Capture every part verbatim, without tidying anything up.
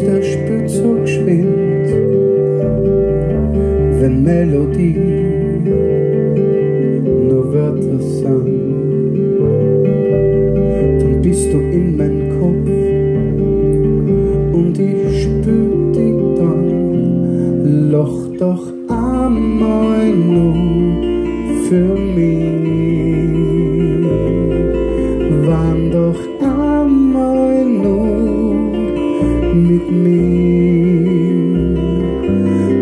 Der Spitze schwingt, wenn Melodie nur Wörter sind, dann bist du in meinem Kopf und ich spür dich dann. Loch doch einmal nur für mich, wann doch einmal nur mit mir,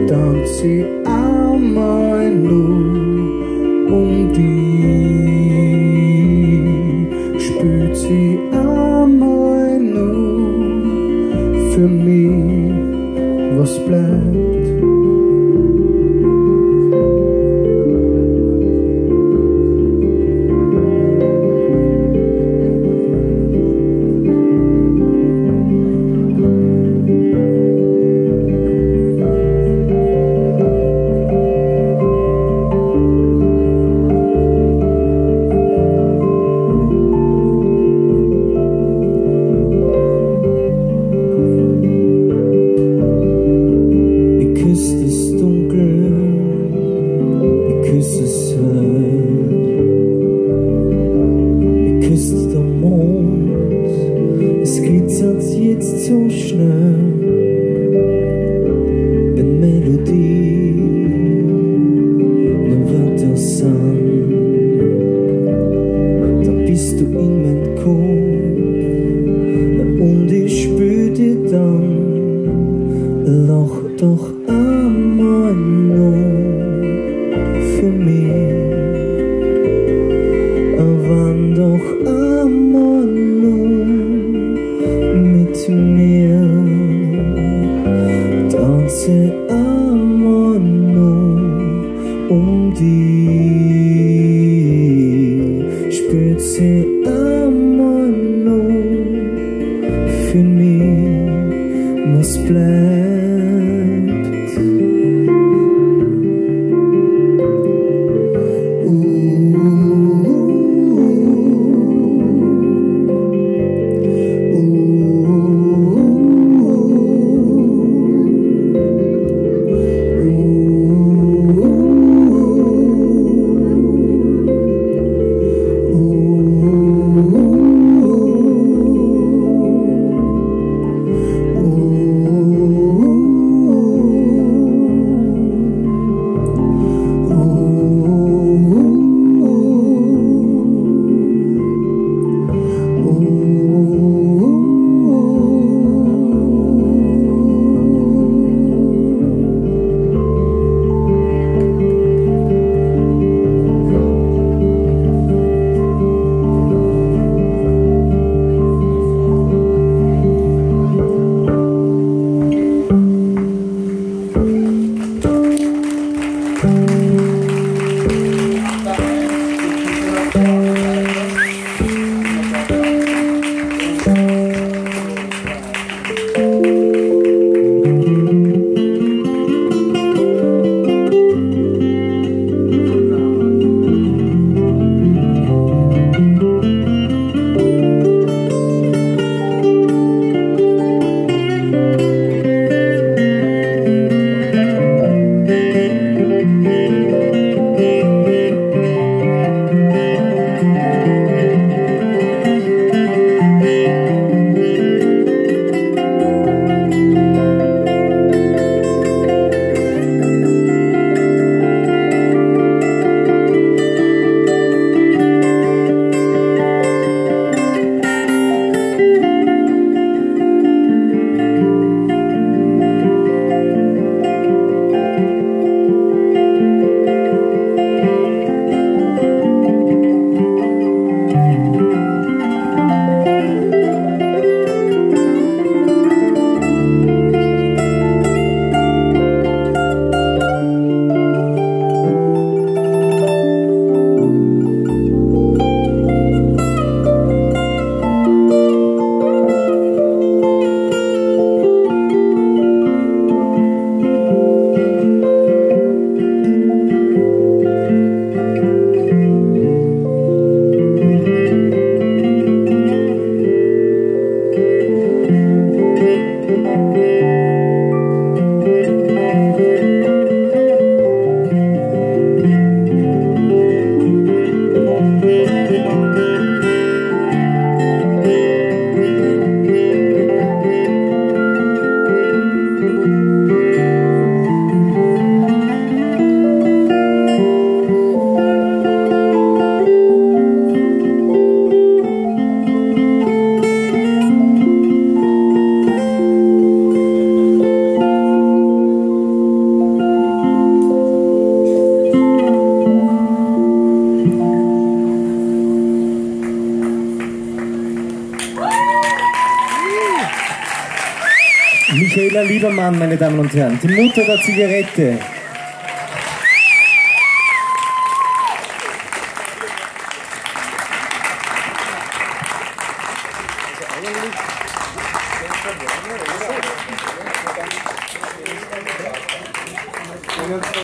tanz ich einmal nur um dich, spürt sie einmal nur für mich, was bleibt. Jetzt so schnell, wenn Melodie nur Wörter sind, dann bist du in meinem Kopf und ich spür dich dann. Loch doch einmal nur für mich. Mann, meine Damen und Herren, die Mutter der Zigarette.